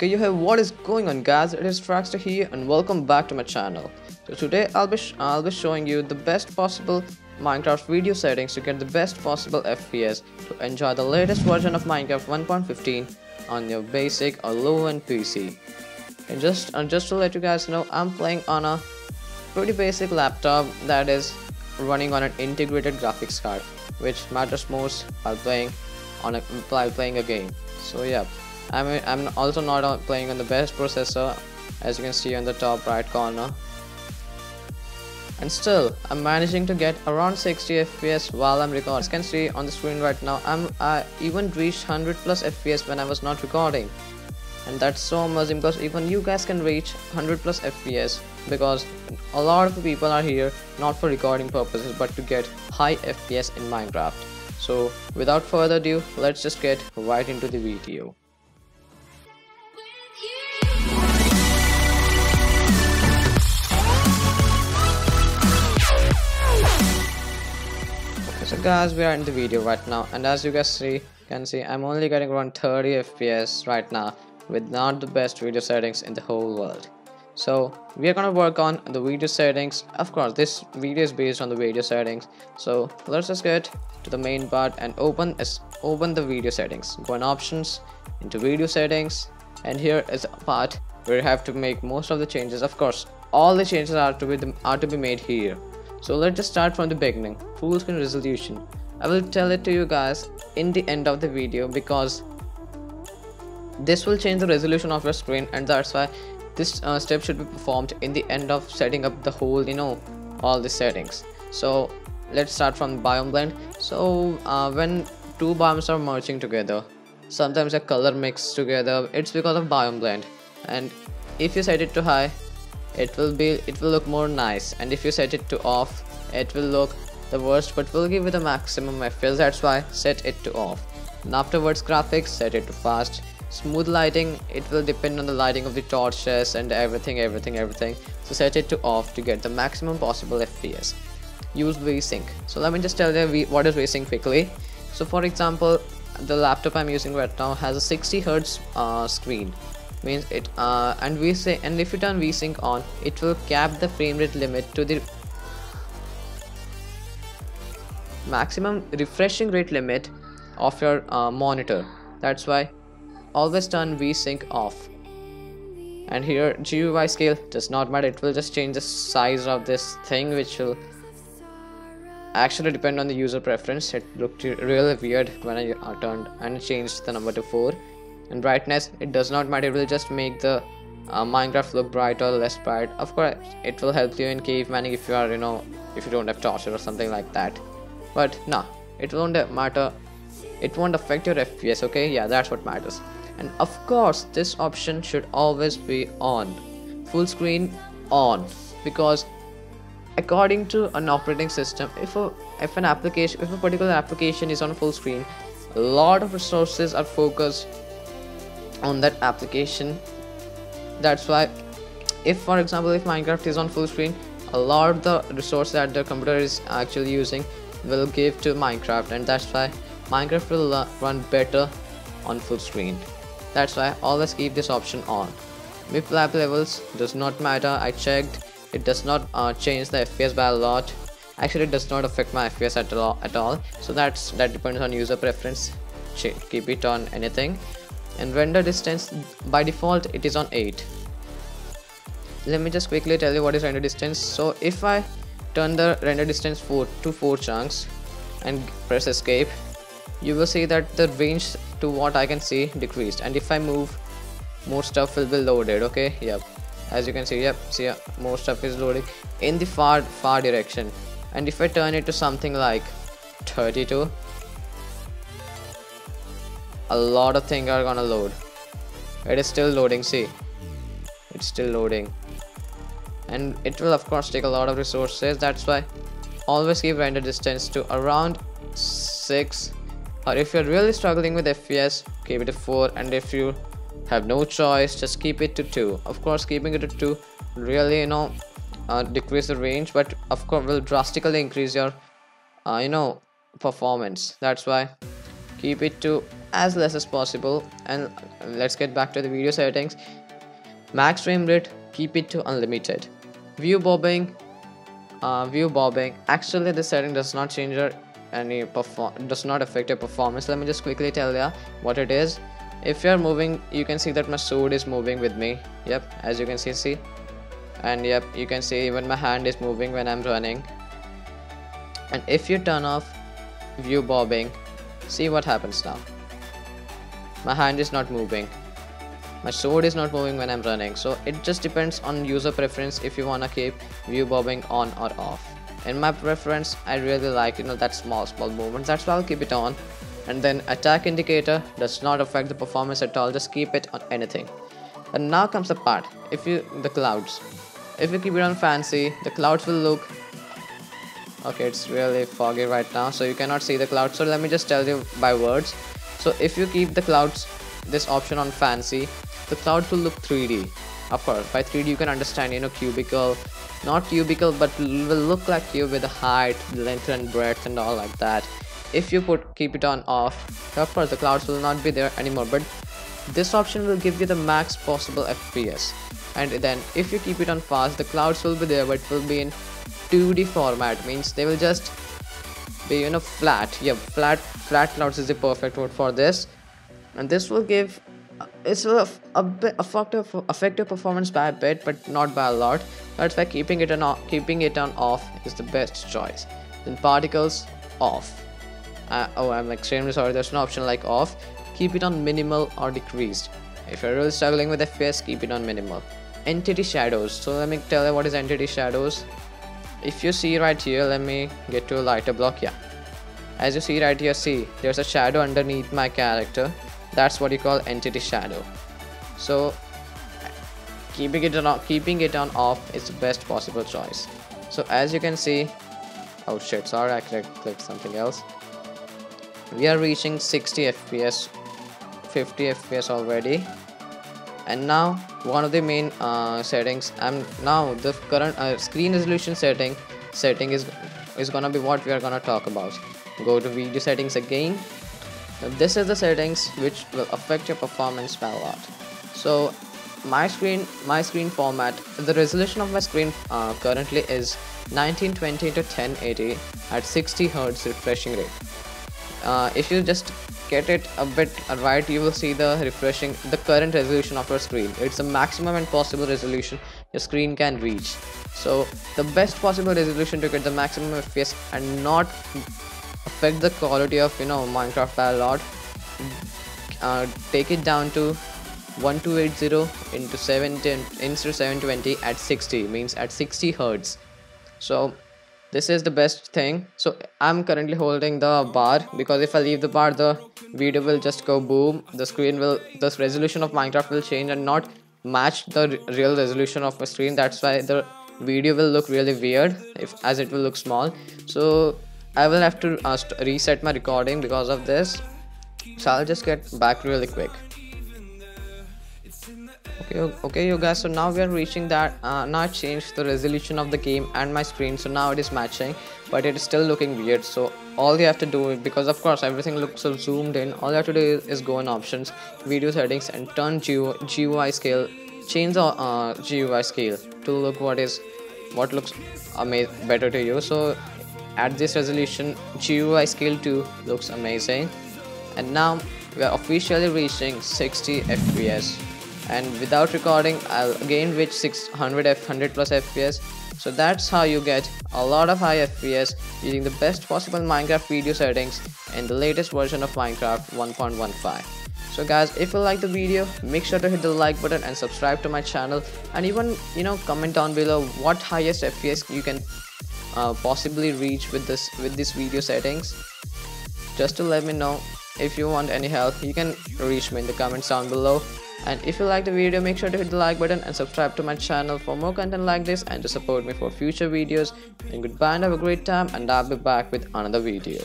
Okay, what is going on, guys? It is Fragster here and welcome back to my channel. So today I'll be showing you the best possible Minecraft video settings to get the best possible FPS to enjoy the latest version of Minecraft 1.15 on your basic or low-end PC. And just to let you guys know, I'm playing on a pretty basic laptop that is running on an integrated graphics card, which matters most while playing a game. So yeah. I'm also not playing on the best processor, as you can see on the top right corner, and still I'm managing to get around 60 FPS while I'm recording. As you can see on the screen right now, I even reached 100 plus FPS when I was not recording, and that's so amazing because even you guys can reach 100 plus FPS because a lot of people are here not for recording purposes but to get high FPS in Minecraft. So without further ado, let's just get right into the video. So guys, we are in the video right now, and as you guys can see I'm only getting around 30 FPS right now with not the best video settings in the whole world. So we are gonna work on the video settings. Of course, this video is based on the video settings, so let's just get to the main part and open the video settings. Go on options, into video settings, and here is a part where you have to make most of the changes. Of course, all the changes are to be made here. So let's just start from the beginning. Full screen resolution, I will tell it to you guys in the end of the video because this will change the resolution of your screen, and that's why this step should be performed in the end of setting up the whole, all the settings. So let's start from biome blend. So when two biomes are merging together, sometimes a color mixed together, it's because of biome blend. And if you set it to high, it will look more nice, and if you set it to off, it will look the worst but will give you the maximum FPS. That's why set it to off, and afterwards graphics, set it to fast. Smooth lighting, it will depend on the lighting of the torches and everything, so set it to off to get the maximum possible FPS. Use VSync. So let me just tell you what is VSync quickly. So for example, the laptop I'm using right now has a 60Hz screen, means it and if you turn VSync on, it will cap the frame rate limit to the maximum refreshing rate limit of your monitor. That's why always turn VSync off. And here GUI scale does not matter, it will just change the size of this thing, which will actually depend on the user preference. It looked really weird when I turned and changed the number to 4. And brightness, it does not matter, it will just make the Minecraft look bright or less bright. Of course, it will help you in cave mining if you are, if you don't have torches or something like that. But nah, it won't matter, it won't affect your FPS, okay? Yeah, that's what matters. And of course, this option should always be on. Full screen on, because according to an operating system, if a particular application is on full screen, a lot of resources are focused on that application. That's why if, for example, if Minecraft is on full screen, a lot of the resources that the computer is actually using will give to Minecraft, and that's why Minecraft will run better on full screen. That's why always keep this option on. MIP lab levels does not matter, I checked, it does not change the FPS by a lot. Actually, it does not affect my FPS at all. So that depends on user preference. Keep it on anything. And render distance, by default it is on 8. Let me just quickly tell you what is render distance. So if I turn the render distance to 4 chunks and press escape, you will see that the range to what I can see decreased, and if I move, more stuff will be loaded, okay? Yep, as you can see, yep, see, more stuff is loading in the far direction. And if I turn it to something like 32, a lot of things are gonna load. It is still loading, see, it's still loading, and it will of course take a lot of resources. That's why always keep render distance to around 6, or if you're really struggling with FPS, keep it to 4, and if you have no choice, just keep it to 2. Of course, keeping it to 2 really decrease the range, but of course will drastically increase your performance. That's why keep it to as less as possible. And let's get back to the video settings. Max frame rate, keep it to unlimited. View bobbing, actually this setting does not change your any does not affect your performance. Let me just quickly tell you what it is. If you're moving, you can see that my sword is moving with me, yep, as you can see, and yep, you can see even my hand is moving when I'm running. And if you turn off view bobbing, see what happens now. My hand is not moving, my sword is not moving when I'm running. So it just depends on user preference if you wanna keep view bobbing on or off. In my preference, I really like, you know, that small movement. That's why I'll keep it on. And then attack indicator does not affect the performance at all, just keep it on anything. And now comes the part, the clouds. If you keep it on fancy, the clouds will look, okay, it's really foggy right now, so you cannot see the clouds. So let me just tell you by words. So if you keep the clouds, this option on fancy, the clouds will look 3D. Of course, by 3D you can understand, you know, cubicle, not cubicle, but will look like cube with the height, length and breadth and all like that. If you keep it on off, of course the clouds will not be there anymore, but this option will give you the max possible FPS. And then if you keep it on fast, the clouds will be there, but it will be in 2D format, means they will just be, you know, flat. Yeah, flat clouds is the perfect word for this. And this will give, it will affect your performance by a bit, but not by a lot. That's why keeping it on off is the best choice. Then particles off. Oh, I'm extremely sorry, there's no option like off. Keep it on minimal or decreased. If you're really struggling with FPS, keep it on minimal. Entity shadows. So let me tell you what is entity shadows. If you see right here, let me get to a lighter block. Yeah, as you see right here, see there's a shadow underneath my character. That's what you call entity shadow. So keeping it on off is the best possible choice. So as you can see, oh shit, sorry, I clicked something else. We are reaching 60 FPS, 50 FPS already. And now one of the main settings, and now the current screen resolution setting is gonna be what we are gonna talk about. Go to video settings again. Now this is the settings which will affect your performance by a lot. So my screen format, the resolution of my screen currently is 1920x1080 at 60Hz refreshing rate. If you just get it a bit right, you will see the current resolution of your screen. It's the maximum and possible resolution your screen can reach. So the best possible resolution to get the maximum FPS and not affect the quality of, you know, Minecraft by a lot, take it down to 1280 into 720 at 60, means at 60 Hz. So this is the best thing. So I'm currently holding the bar, because if I leave the bar, the video will just go boom. The screen will, the resolution of Minecraft will change and not match the real resolution of my screen. That's why the video will look really weird, as it will look small. So I will have to reset my recording because of this. So I'll just get back really quick. Okay, you guys, so now we are reaching that. Now I changed the resolution of the game and my screen, so now it is matching, but it is still looking weird. So all you have to do, because of course everything looks so zoomed in, all you have to do is go in options, video settings, and turn GUI scale, change the GUI scale to look what looks better to you. So at this resolution, GUI scale 2 looks amazing. And now we are officially reaching 60 FPS. And without recording, I'll again reach 100 plus FPS. So that's how you get a lot of high FPS using the best possible Minecraft video settings in the latest version of Minecraft 1.15. So guys, if you like the video, make sure to hit the like button and subscribe to my channel, and even, you know, comment down below what highest FPS you can possibly reach with this video settings. Just to let me know. If you want any help, you can reach me in the comments down below. And if you like the video, make sure to hit the like button and subscribe to my channel for more content like this and to support me for future videos. And goodbye and have a great time, and I'll be back with another video.